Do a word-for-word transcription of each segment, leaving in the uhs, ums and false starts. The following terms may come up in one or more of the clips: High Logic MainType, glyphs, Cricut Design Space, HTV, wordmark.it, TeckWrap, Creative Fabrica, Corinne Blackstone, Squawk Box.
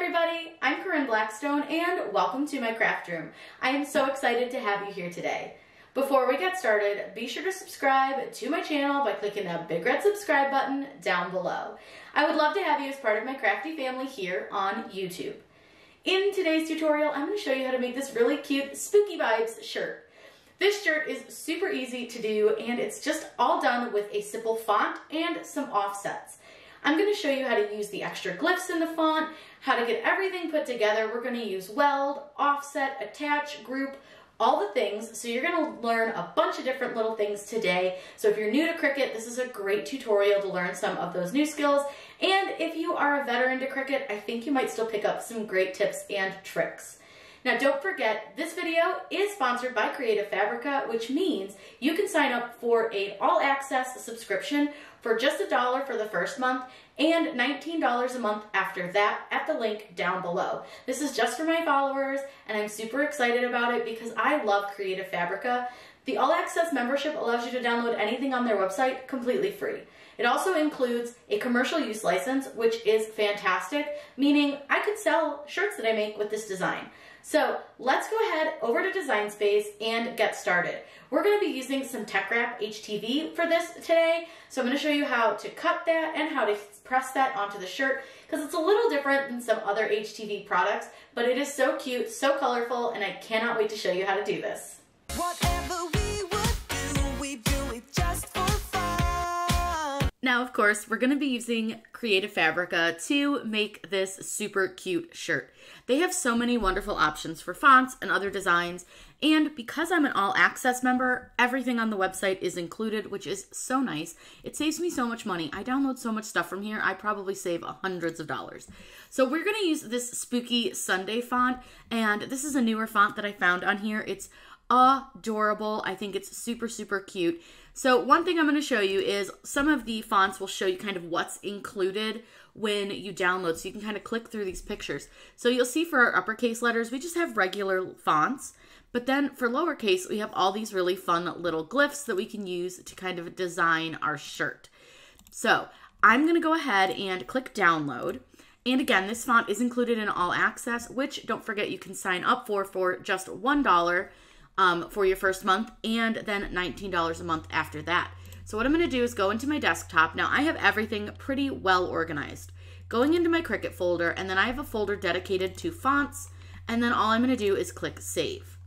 everybody, I'm Corinne Blackstone and welcome to my craft room. I am so excited to have you here today. Before we get started, be sure to subscribe to my channel by clicking the big red subscribe button down below. I would love to have you as part of my crafty family here on YouTube. In today's tutorial, I'm going to show you how to make this really cute Spooky Vibes shirt. This shirt is super easy to do and it's just all done with a simple font and some offsets. I'm going to show you how to use the extra glyphs in the font, how to get everything put together. We're going to use weld, offset, attach, group, all the things. So you're going to learn a bunch of different little things today. So if you're new to Cricut, this is a great tutorial to learn some of those new skills. And if you are a veteran to Cricut, I think you might still pick up some great tips and tricks. Now don't forget, this video is sponsored by Creative Fabrica, which means you can sign up for an all-access subscription for just a dollar for the first month and nineteen dollars a month after that at the link down below. This is just for my followers and I'm super excited about it because I love Creative Fabrica. The all-access membership allows you to download anything on their website completely free. It also includes a commercial use license, which is fantastic, meaning I could sell shirts that I make with this design. So let's go ahead over to Design Space and get started. We're going to be using some TeckWrap H T V for this today. So I'm going to show you how to cut that and how to press that onto the shirt because it's a little different than some other H T V products, but it is so cute, so colorful, and I cannot wait to show you how to do this. Whatever we would do, we do it just for fun. Now, of course, we're going to be using Creative Fabrica to make this super cute shirt. They have so many wonderful options for fonts and other designs, and because I'm an all-access member, everything on the website is included, which is so nice. It saves me so much money. I download so much stuff from here, I probably save hundreds of dollars. So we're going to use this Spooky Sunday font, and this is a newer font that I found on here. It's adorable. I think it's super, super cute. So one thing I'm going to show you is some of the fonts will show you kind of what's included when you download. So you can kind of click through these pictures. So you'll see for our uppercase letters, we just have regular fonts. But then for lowercase, we have all these really fun little glyphs that we can use to kind of design our shirt. So I'm going to go ahead and click download. And again, this font is included in all access, which don't forget you can sign up for for just one dollar. Um, for your first month and then nineteen dollars a month after that. So what I'm going to do is go into my desktop. Now I have everything pretty well organized. Going into my Cricut folder, and then I have a folder dedicated to fonts, and then all I'm going to do is click save.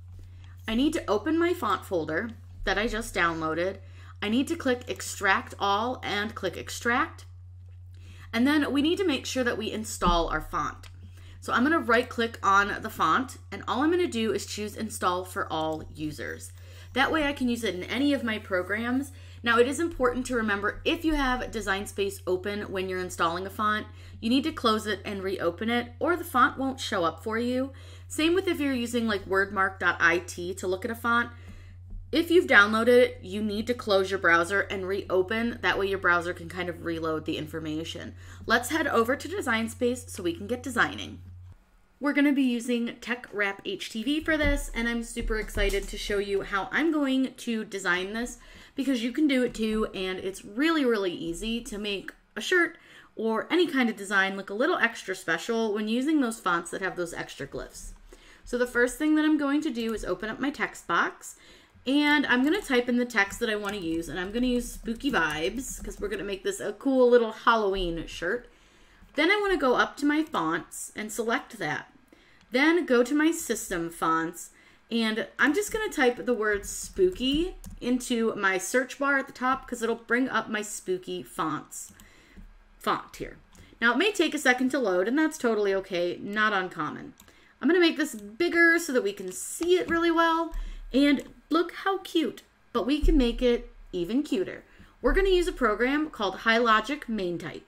I need to open my font folder that I just downloaded. I need to click extract all and click extract. And then we need to make sure that we install our font. So I'm going to right click on the font and all I'm going to do is choose install for all users. That way I can use it in any of my programs. Now it is important to remember if you have Design Space open when you're installing a font, you need to close it and reopen it or the font won't show up for you. Same with if you're using like wordmark dot I T to look at a font. If you've downloaded it, you need to close your browser and reopen. That way your browser can kind of reload the information. Let's head over to Design Space so we can get designing. We're going to be using TeckWrap H T V for this, and I'm super excited to show you how I'm going to design this because you can do it too, and it's really, really easy to make a shirt or any kind of design look a little extra special when using those fonts that have those extra glyphs. So the first thing that I'm going to do is open up my text box, and I'm going to type in the text that I want to use, and I'm going to use Spooky Vibes because we're going to make this a cool little Halloween shirt. Then I want to go up to my fonts and select that. Then go to my system fonts, and I'm just going to type the word spooky into my search bar at the top because it'll bring up my spooky fonts font here. Now it may take a second to load, and that's totally okay, not uncommon. I'm going to make this bigger so that we can see it really well, and look how cute, but we can make it even cuter. We're going to use a program called High Logic MainType.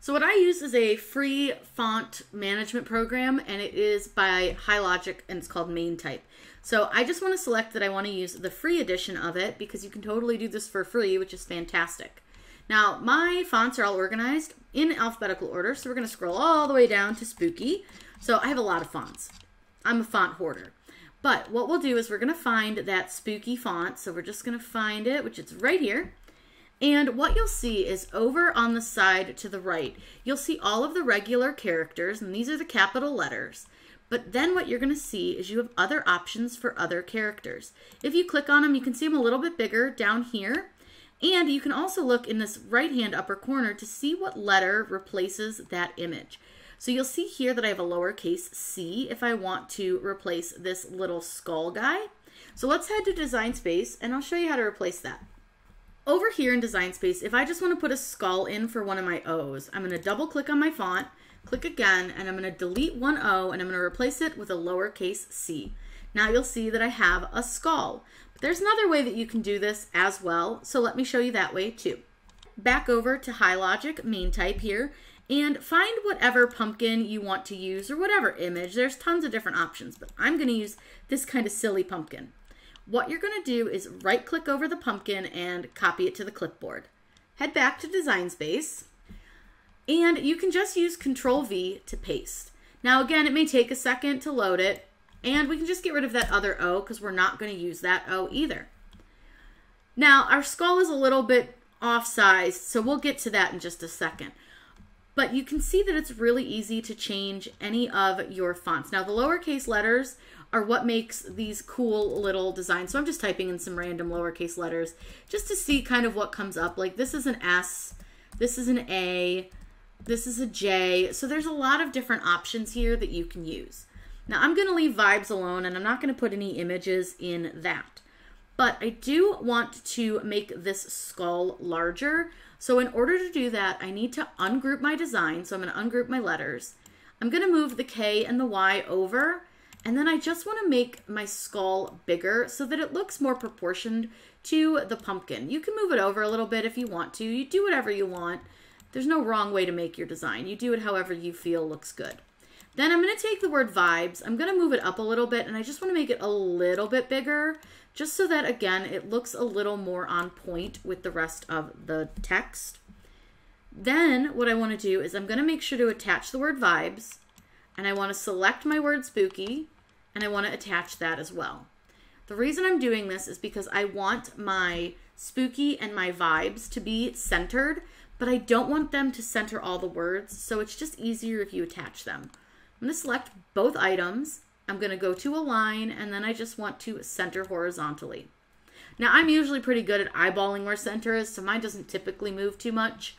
So what I use is a free font management program, and it is by High Logic and it's called MainType. So I just want to select that I want to use the free edition of it because you can totally do this for free, which is fantastic. Now my fonts are all organized in alphabetical order. So we're going to scroll all the way down to spooky. So I have a lot of fonts. I'm a font hoarder. But what we'll do is we're going to find that spooky font. So we're just going to find it, which it's right here. And what you'll see is over on the side to the right, you'll see all of the regular characters, and these are the capital letters. But then what you're going to see is you have other options for other characters. If you click on them, you can see them a little bit bigger down here. And you can also look in this right-hand upper corner to see what letter replaces that image. So you'll see here that I have a lowercase c if I want to replace this little skull guy. So let's head to Design Space, and I'll show you how to replace that. Over here in Design Space, if I just want to put a skull in for one of my O's, I'm going to double-click on my font, click again, and I'm going to delete one O, and I'm going to replace it with a lowercase c. Now you'll see that I have a skull. But there's another way that you can do this as well, so let me show you that way too. Back over to High Logic MainType here, and find whatever pumpkin you want to use or whatever image. There's tons of different options, but I'm going to use this kind of silly pumpkin. What you're going to do is right-click over the pumpkin and copy it to the clipboard. Head back to Design Space, and you can just use control V to paste. Now again, it may take a second to load it, and we can just get rid of that other O because we're not going to use that O either. Now, our skull is a little bit off-sized, so we'll get to that in just a second. But you can see that it's really easy to change any of your fonts. Now, the lowercase letters are what makes these cool little designs. So I'm just typing in some random lowercase letters just to see kind of what comes up. Like this is an S, this is an A, this is a J. So there's a lot of different options here that you can use. Now, I'm going to leave vibes alone, and I'm not going to put any images in that. But I do want to make this skull larger. So in order to do that, I need to ungroup my design. So I'm going to ungroup my letters. I'm going to move the K and the Y over. And then I just want to make my skull bigger so that it looks more proportioned to the pumpkin. You can move it over a little bit if you want to. You do whatever you want. There's no wrong way to make your design. You do it however you feel looks good. Then I'm going to take the word vibes, I'm going to move it up a little bit, and I just want to make it a little bit bigger, just so that, again, it looks a little more on point with the rest of the text. Then what I want to do is I'm going to make sure to attach the word vibes, and I want to select my word spooky, and I want to attach that as well. The reason I'm doing this is because I want my spooky and my vibes to be centered, but I don't want them to center all the words, so it's just easier if you attach them. I'm going to select both items, I'm going to go to align, and then I just want to center horizontally. Now I'm usually pretty good at eyeballing where center is, so mine doesn't typically move too much,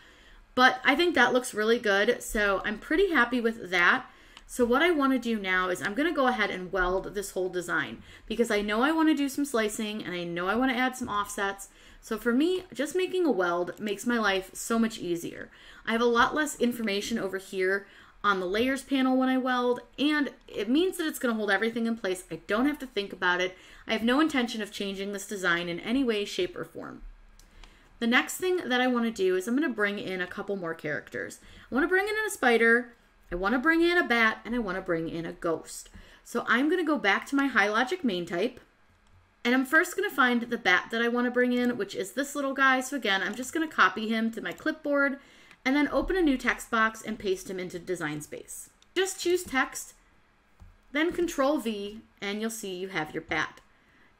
but I think that looks really good, so I'm pretty happy with that. So what I want to do now is I'm going to go ahead and weld this whole design, because I know I want to do some slicing, and I know I want to add some offsets. So for me, just making a weld makes my life so much easier. I have a lot less information over here on the layers panel when I weld, and it means that it's going to hold everything in place. I don't have to think about it. I have no intention of changing this design in any way, shape, or form. The next thing that I want to do is I'm going to bring in a couple more characters. I want to bring in a spider, I want to bring in a bat, and I want to bring in a ghost. So I'm going to go back to my High Logic MainType, and I'm first going to find the bat that I want to bring in, which is this little guy. So again, I'm just going to copy him to my clipboard, and then open a new text box and paste them into Design Space. Just choose text, then control V, and you'll see you have your bat.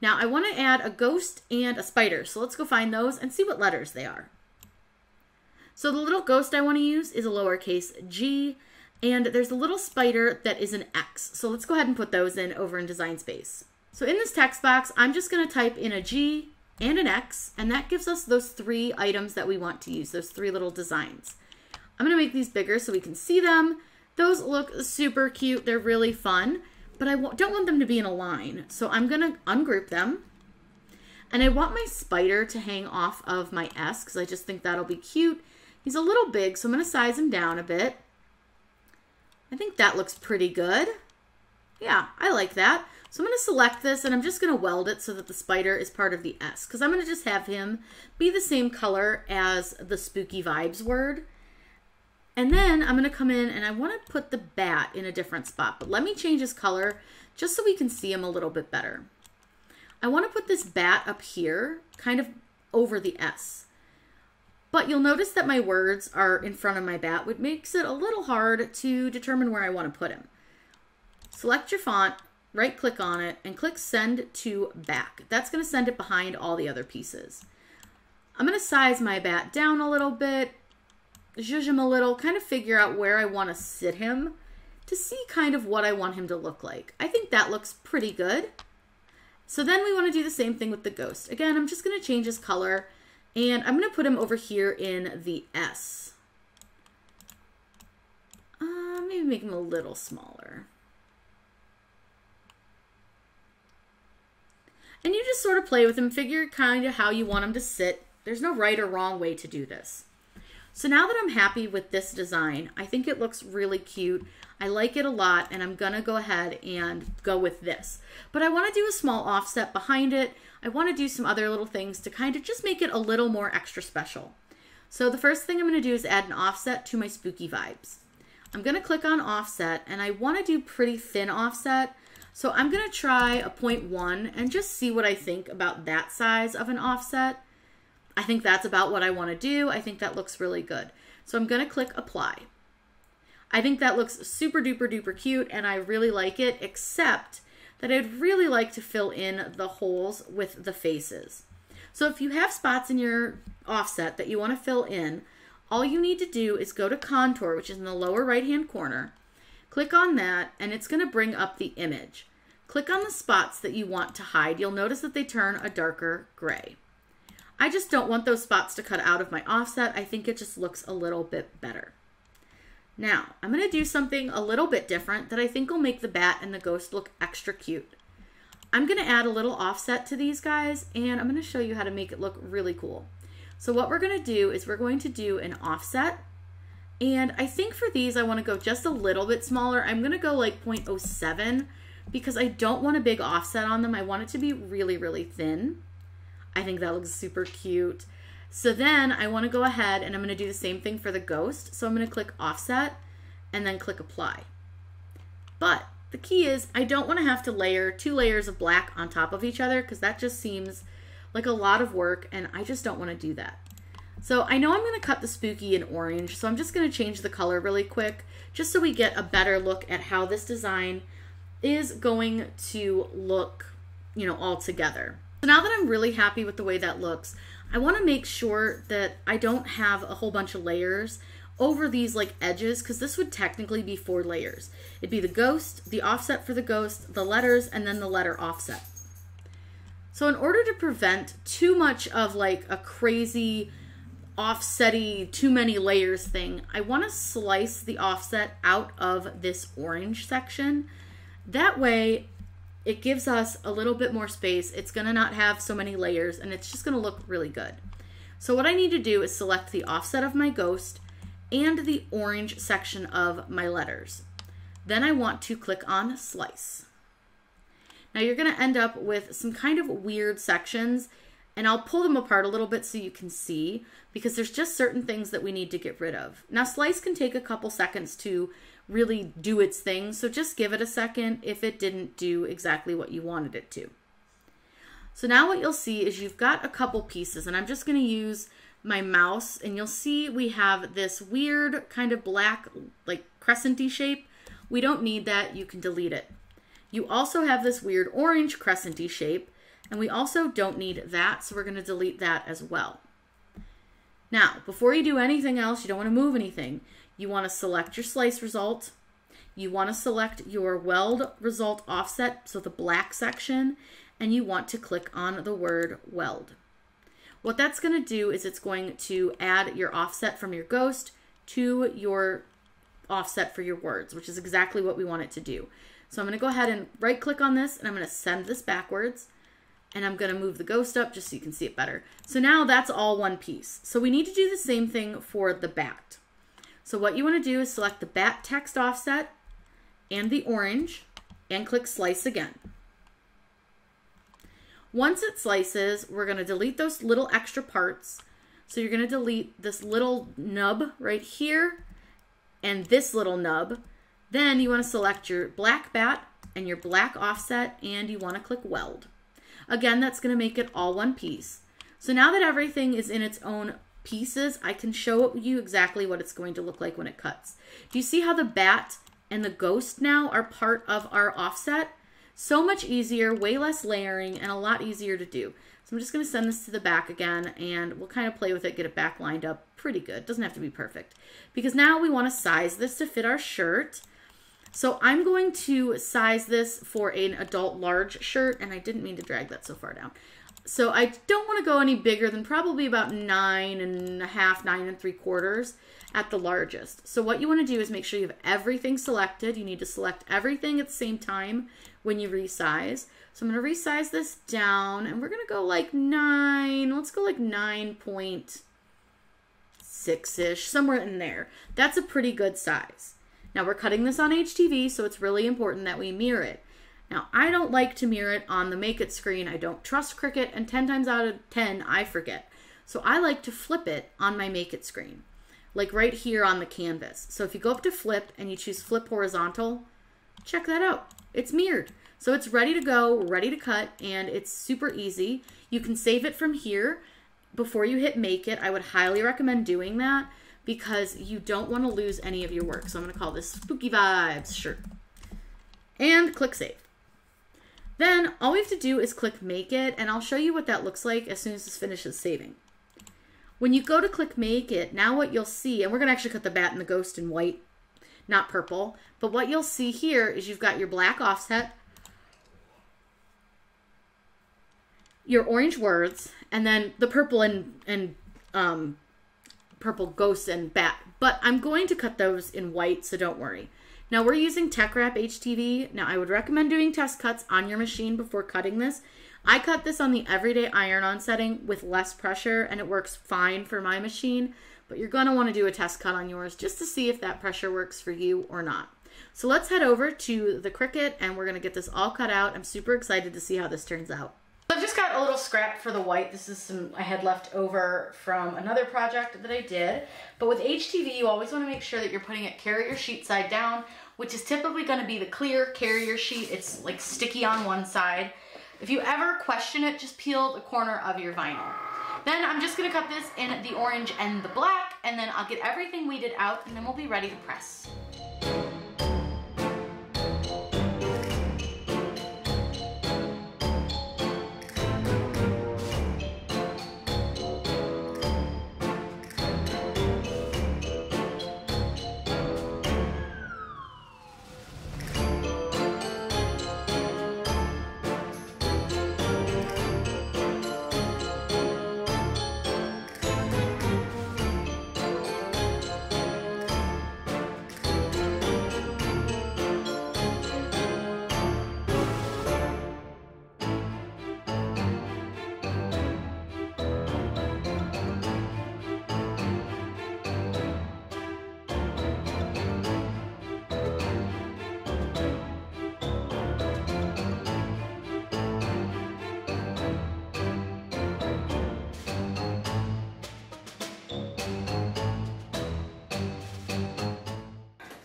Now I want to add a ghost and a spider, so let's go find those and see what letters they are. So the little ghost I want to use is a lowercase g, and there's a little spider that is an X. So let's go ahead and put those in over in Design Space. So in this text box, I'm just going to type in a G and an X, and that gives us those three items that we want to use, those three little designs. I'm going to make these bigger so we can see them. Those look super cute. They're really fun, but I don't want them to be in a line. So I'm going to ungroup them, and I want my spider to hang off of my S because I just think that'll be cute. He's a little big, so I'm going to size him down a bit. I think that looks pretty good. Yeah, I like that. So I'm going to select this, and I'm just going to weld it so that the spider is part of the S, because I'm going to just have him be the same color as the spooky vibes word. And then I'm going to come in, and I want to put the bat in a different spot, but let me change his color just so we can see him a little bit better. I want to put this bat up here, kind of over the S. But you'll notice that my words are in front of my bat, which makes it a little hard to determine where I want to put him. Select your font, right click on it, and click send to back. That's going to send it behind all the other pieces. I'm going to size my bat down a little bit, zhuzh him a little, kind of figure out where I want to sit him to see kind of what I want him to look like. I think that looks pretty good. So then we want to do the same thing with the ghost. Again, I'm just going to change his color, and I'm going to put him over here in the S. Uh, maybe make him a little smaller. And you just sort of play with him, figure kind of how you want him to sit. There's no right or wrong way to do this. So now that I'm happy with this design, I think it looks really cute. I like it a lot, and I'm gonna go ahead and go with this. But I wanna do a small offset behind it. I wanna do some other little things to kind of just make it a little more extra special. So the first thing I'm gonna do is add an offset to my spooky vibes. I'm gonna click on offset, and I wanna do pretty thin offset. So I'm gonna try a zero point one and just see what I think about that size of an offset. I think that's about what I wanna do. I think that looks really good. So I'm gonna click apply. I think that looks super duper duper cute, and I really like it, except that I'd really like to fill in the holes with the faces. So if you have spots in your offset that you wanna fill in, all you need to do is go to contour, which is in the lower right-hand corner. Click on that, and it's going to bring up the image. Click on the spots that you want to hide. You'll notice that they turn a darker gray. I just don't want those spots to cut out of my offset. I think it just looks a little bit better. Now, I'm going to do something a little bit different that I think will make the bat and the ghost look extra cute. I'm going to add a little offset to these guys, and I'm going to show you how to make it look really cool. So what we're going to do is we're going to do an offset. And I think for these, I want to go just a little bit smaller. I'm going to go like zero point zero seven because I don't want a big offset on them. I want it to be really, really thin. I think that looks super cute. So then I want to go ahead and I'm going to do the same thing for the ghost. So I'm going to click offset and then click apply. But the key is I don't want to have to layer two layers of black on top of each other because that just seems like a lot of work, and I just don't want to do that. So I know I'm going to cut the spooky in orange, so I'm just going to change the color really quick just so we get a better look at how this design is going to look, you know, all together. So now that I'm really happy with the way that looks, I want to make sure that I don't have a whole bunch of layers over these like edges, because this would technically be four layers. It'd be the ghost, the offset for the ghost, the letters, and then the letter offset. So in order to prevent too much of like a crazy offsetty too many layers thing, I want to slice the offset out of this orange section. That way it gives us a little bit more space. It's going to not have so many layers, and it's just going to look really good. So what I need to do is select the offset of my ghost and the orange section of my letters. Then I want to click on slice. Now you're going to end up with some kind of weird sections, and I'll pull them apart a little bit so you can see, because there's just certain things that we need to get rid of. Now slice can take a couple seconds to really do its thing, so just give it a second if it didn't do exactly what you wanted it to. So now what you'll see is you've got a couple pieces, and I'm just going to use my mouse, and you'll see we have this weird kind of black like crescenty shape. We don't need that. You can delete it. You also have this weird orange crescenty shape, and we also don't need that, so we're going to delete that as well. Now, before you do anything else, you don't want to move anything. You want to select your slice result. You want to select your weld result offset, so the black section, and you want to click on the word weld. What that's going to do is it's going to add your offset from your ghost to your offset for your words, which is exactly what we want it to do. So I'm going to go ahead and right click on this, and I'm going to send this backwards. And I'm going to move the ghost up just so you can see it better. So now that's all one piece. So we need to do the same thing for the bat. So what you want to do is select the bat text offset and the orange and click slice again. Once it slices, we're going to delete those little extra parts. So you're going to delete this little nub right here and this little nub. Then you want to select your black bat and your black offset, and you want to click weld. Again, that's going to make it all one piece. So now that everything is in its own pieces, I can show you exactly what it's going to look like when it cuts. Do you see how the bat and the ghost now are part of our offset? So much easier, way less layering, and a lot easier to do. So I'm just going to send this to the back again, and we'll kind of play with it, get it back lined up pretty good. Doesn't have to be perfect, because now we want to size this to fit our shirt. So I'm going to size this for an adult large shirt, and I didn't mean to drag that so far down. So I don't want to go any bigger than probably about nine and a half, nine and three quarters at the largest. So what you want to do is make sure you have everything selected. You need to select everything at the same time when you resize. So I'm going to resize this down, and we're going to go like nine, let's go like nine point six-ish, somewhere in there. That's a pretty good size. Now we're cutting this on H T V, so it's really important that we mirror it. Now, I don't like to mirror it on the Make It screen. I don't trust Cricut, and ten times out of ten, I forget. So I like to flip it on my Make It screen, like right here on the canvas. So if you go up to Flip and you choose Flip Horizontal, check that out. It's mirrored. So it's ready to go, ready to cut, and it's super easy. You can save it from here before you hit Make It. I would highly recommend doing that, because you don't want to lose any of your work. So I'm going to call this Spooky Vibes Shirt. And click Save. Then all we have to do is click Make It, and I'll show you what that looks like as soon as this finishes saving. When you go to click Make It, now what you'll see, and we're going to actually cut the bat and the ghost in white, not purple, but what you'll see here is you've got your black offset, your orange words, and then the purple and, and um, purple ghosts and bat, but I'm going to cut those in white, so don't worry. Now we're using TeckWrap H T V. Now I would recommend doing test cuts on your machine before cutting this. I cut this on the everyday iron-on setting with less pressure, and it works fine for my machine, but you're gonna wanna do a test cut on yours just to see if that pressure works for you or not. So let's head over to the Cricut, and we're gonna get this all cut out. I'm super excited to see how this turns out. So I've just got a little scrap for the white. This is some I had left over from another project that I did. But with H T V, you always want to make sure that you're putting it carrier sheet side down, which is typically going to be the clear carrier sheet. It's like sticky on one side. If you ever question it, just peel the corner of your vinyl. Then I'm just going to cut this in the orange and the black, and then I'll get everything weeded out, and then we'll be ready to press.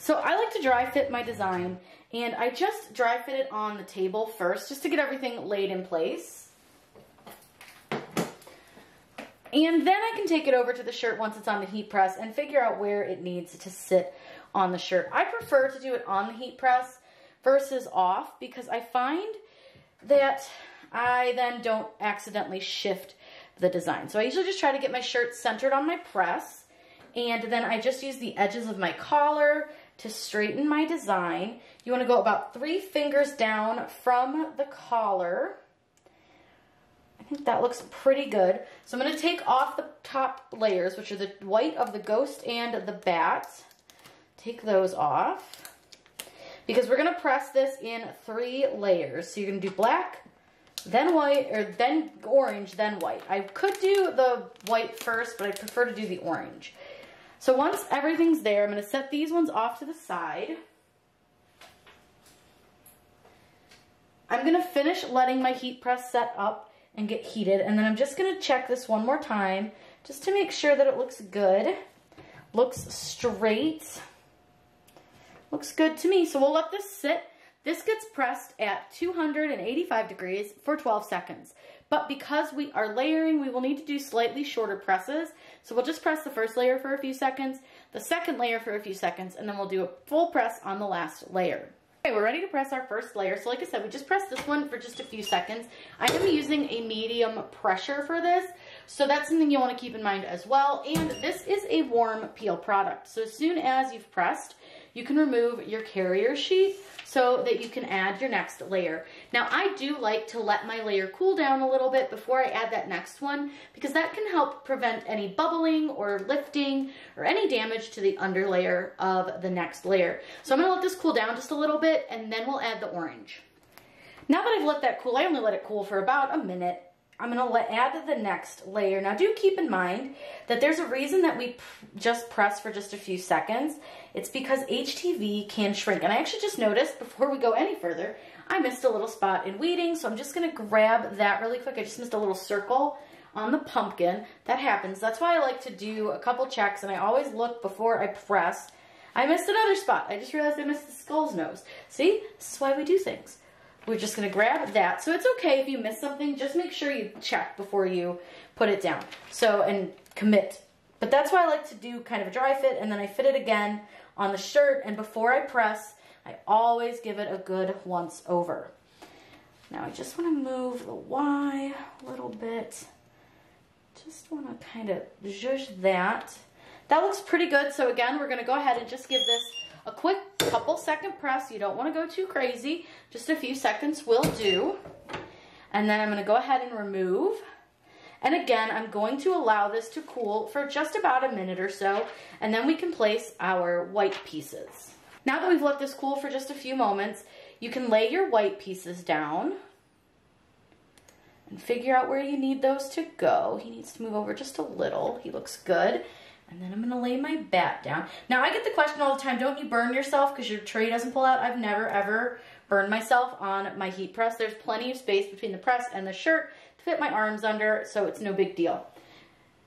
So I like to dry fit my design, and I just dry fit it on the table first just to get everything laid in place. And then I can take it over to the shirt once it's on the heat press and figure out where it needs to sit on the shirt. I prefer to do it on the heat press versus off, because I find that I then don't accidentally shift the design. So I usually just try to get my shirt centered on my press, and then I just use the edges of my collar to straighten my design. You want to go about three fingers down from the collar. I think that looks pretty good. So I'm going to take off the top layers, which are the white of the ghost and the bat. Take those off, because we're going to press this in three layers. So you're going to do black, then white, or then orange, then white. I could do the white first, but I prefer to do the orange. So once everything's there, I'm going to set these ones off to the side. I'm going to finish letting my heat press set up and get heated, and then I'm just going to check this one more time just to make sure that it looks good, looks straight, looks good to me. So we'll let this sit. This gets pressed at two hundred eighty-five degrees for twelve seconds. But because we are layering, we will need to do slightly shorter presses. So we'll just press the first layer for a few seconds, the second layer for a few seconds, and then we'll do a full press on the last layer. Okay, we're ready to press our first layer. So like I said, we just pressed this one for just a few seconds. I am using a medium pressure for this, so that's something you want to keep in mind as well. And this is a warm peel product. So as soon as you've pressed, you can remove your carrier sheet so that you can add your next layer. Now, I do like to let my layer cool down a little bit before I add that next one, because that can help prevent any bubbling or lifting or any damage to the underlayer of the next layer. So I'm gonna let this cool down just a little bit, and then we'll add the orange. Now that I've let that cool, I only let it cool for about a minute, I'm going to let, add the next layer. Now do keep in mind that there's a reason that we just press for just a few seconds. It's because H T V can shrink. And I actually just noticed before we go any further, I missed a little spot in weeding, so I'm just going to grab that really quick. I just missed a little circle on the pumpkin. That happens. That's why I like to do a couple checks, and I always look before I press. I missed another spot. I just realized I missed the skull's nose. See? This is why we do things. We're just going to grab that. So it's okay if you miss something. Just make sure you check before you put it down. So, and commit. But that's why I like to do kind of a dry fit, and then I fit it again on the shirt. And before I press, I always give it a good once over. Now I just want to move the Y a little bit. Just want to kind of zhuzh that. That looks pretty good. So again, we're going to go ahead and just give this a quick couple second press. You don't want to go too crazy. Just a few seconds will do. And then I'm going to go ahead and remove. And again, I'm going to allow this to cool for just about a minute or so. And then we can place our white pieces. Now that we've let this cool for just a few moments, you can lay your white pieces down and figure out where you need those to go. He needs to move over just a little. He looks good. And then I'm going to lay my bat down. Now, I get the question all the time, don't you burn yourself because your tray doesn't pull out? I've never, ever burned myself on my heat press. There's plenty of space between the press and the shirt to fit my arms under, so it's no big deal.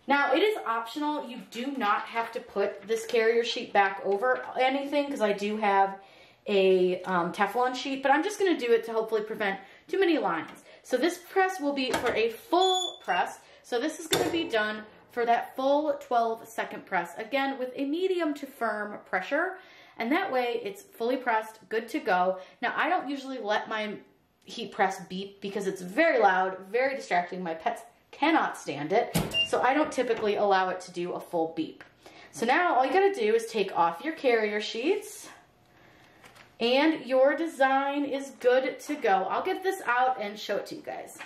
Now, it is optional. You do not have to put this carrier sheet back over anything, because I do have a um, Teflon sheet, but I'm just going to do it to hopefully prevent too many lines. So this press will be for a full press. So this is going to be done for that full twelve second press, again with a medium to firm pressure, and that way it's fully pressed, good to go. Now, I don't usually let my heat press beep because it's very loud, very distracting. My pets cannot stand it, so I don't typically allow it to do a full beep. So now all you gotta do is take off your carrier sheets, and your design is good to go. I'll get this out and show it to you guys.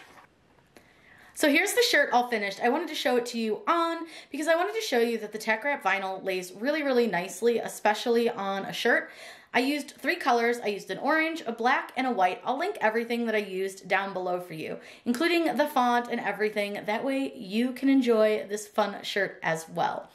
So here's the shirt all finished. I wanted to show it to you on because I wanted to show you that the TeckWrap vinyl lays really, really nicely, especially on a shirt. I used three colors. I used an orange, a black, and a white. I'll link everything that I used down below for you, including the font and everything. That way you can enjoy this fun shirt as well.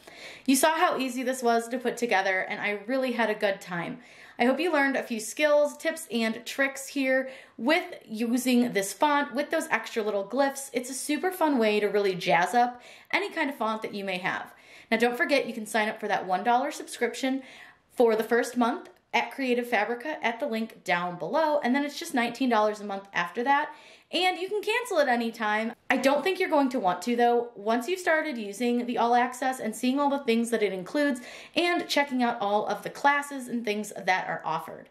You saw how easy this was to put together, and I really had a good time. I hope you learned a few skills, tips, and tricks here with using this font, with those extra little glyphs. It's a super fun way to really jazz up any kind of font that you may have. Now, don't forget, you can sign up for that one dollar subscription for the first month at Creative Fabrica at the link down below, and then it's just nineteen dollars a month after that, and you can cancel at any time. I don't think you're going to want to, though. Once you've started using the All Access and seeing all the things that it includes and checking out all of the classes and things that are offered.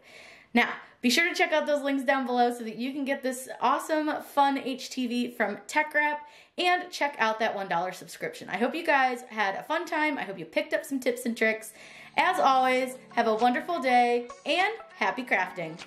Now, be sure to check out those links down below so that you can get this awesome, fun H T V from TeckWrap and check out that one dollar subscription. I hope you guys had a fun time. I hope you picked up some tips and tricks. As always, have a wonderful day and happy crafting.